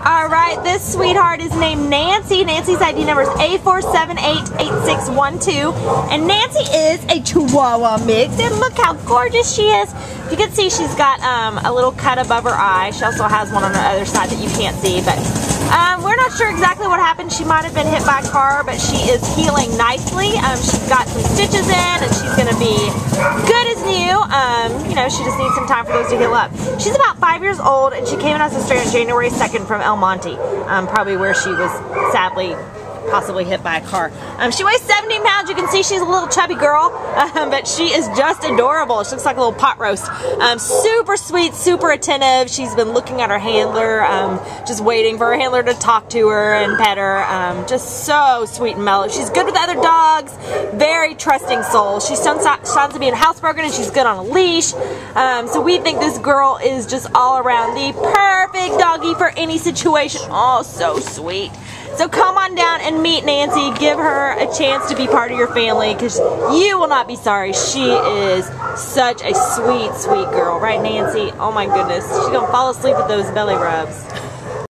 Alright, this sweetheart is named Nancy. Nancy's ID number is A4788612. And Nancy is a Chihuahua mix. And look how gorgeous she is. You can see she's got a little cut above her eye. She also has one on the other side that you can't see. But we're not sure exactly what happened. She might have been hit by a car, but she is healing nicely. She's got some stitches in, and she's going to be good as new. You know, she just needs some time for those to heal up. She's about 5 years old, and she came in as a stray on January 2nd from El Monte, probably where she was sadly possibly hit by a car. She weighs 17 pounds. You can see she's a little chubby girl, but she is just adorable. She looks like a little pot roast. Super sweet, super attentive. She's been looking at her handler, just waiting for her handler to talk to her and pet her. Just so sweet and mellow. She's good with other dogs. Very trusting soul. She sounds to be housebroken, and she's good on a leash. So we think this girl is just all around the perfect doggy for any situation. Oh, so sweet. So come on down and meet Nancy. Give her a chance to be part of your family, because you will not be sorry. She is such a sweet, sweet girl. Right, Nancy? Oh, my goodness. She's going to fall asleep with those belly rubs.